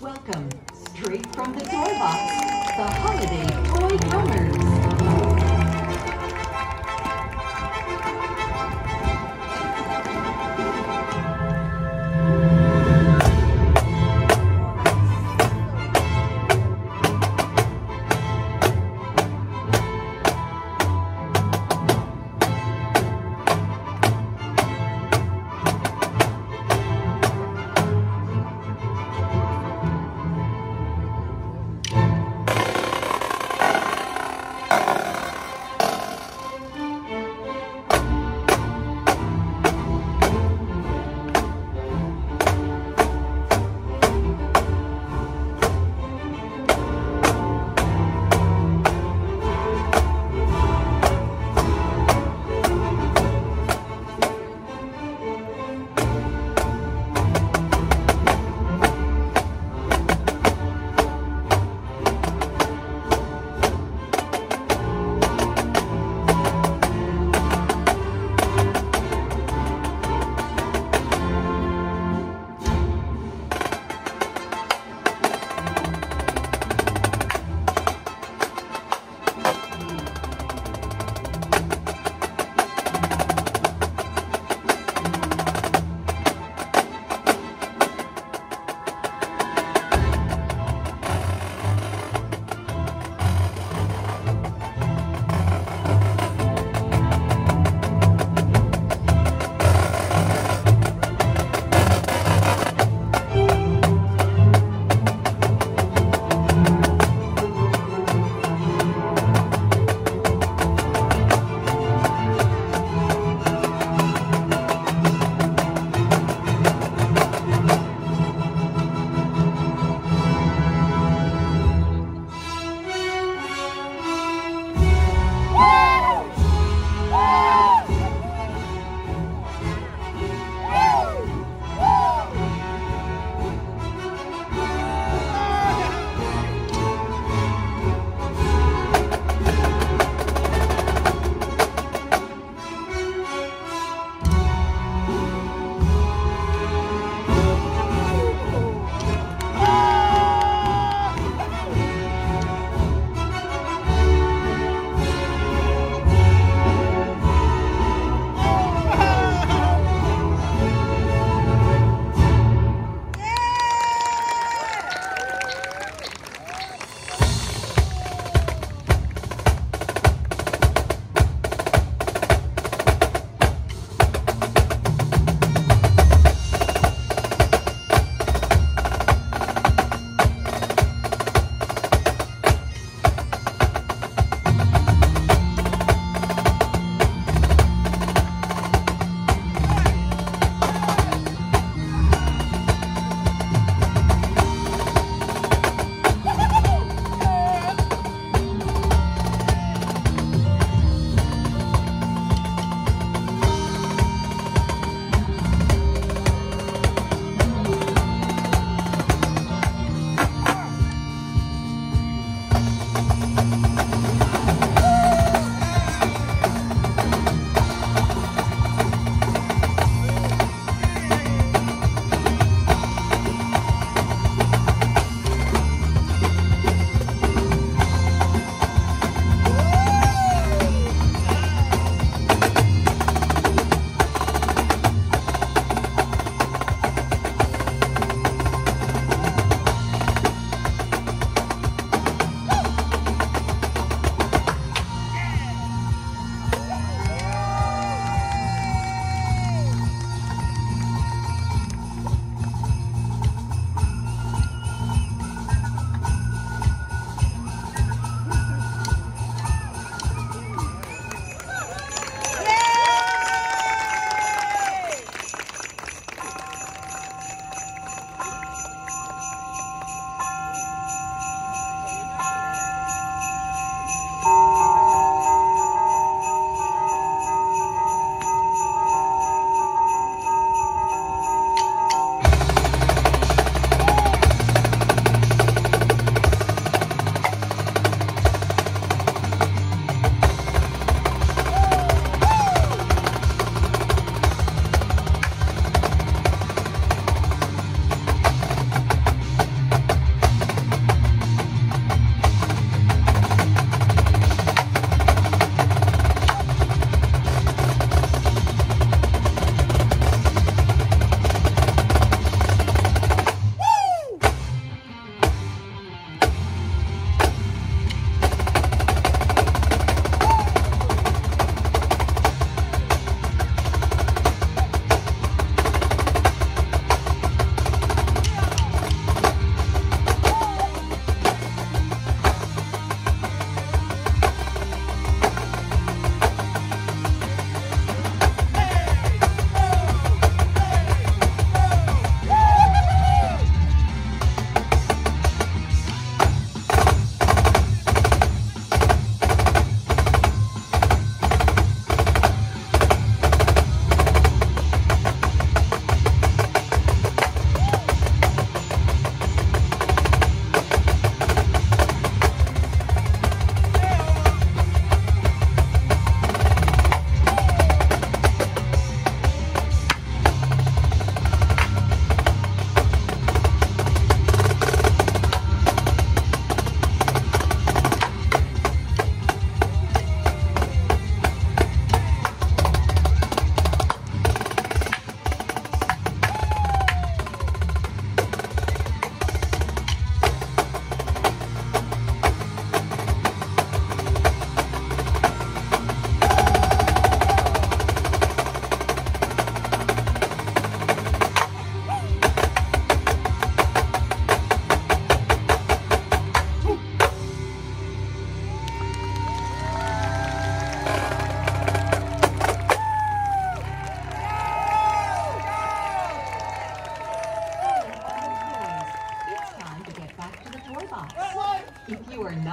Welcome, straight from the toy box, the holiday toy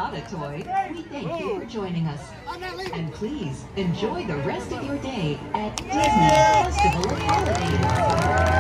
Rabbitoid, we thank you for joining us. And please enjoy the rest of your day at Disney Festival of Holidays.